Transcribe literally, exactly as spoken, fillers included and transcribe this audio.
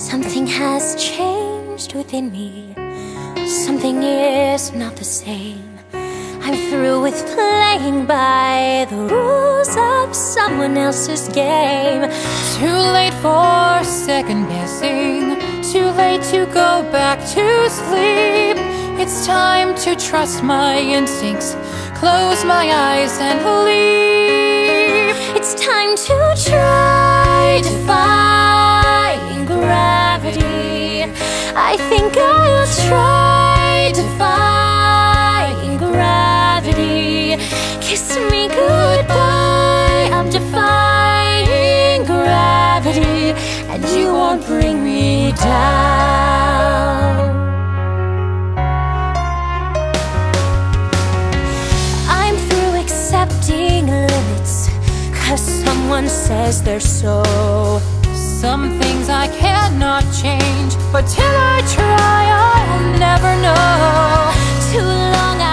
Something has changed within me. Something is not the same. I'm through with playing by the rules of someone else's game. Too late for second guessing, too late to go back to sleep. It's time to trust my instincts, close my eyes and believe. It's time to try, defying gravity. I think I'll try, defying gravity. Kiss me goodbye, I'm defying gravity, and you won't bring me down. Limits, 'cause someone says they're so. Some things I cannot change, but till I try, I'll never know. Too long I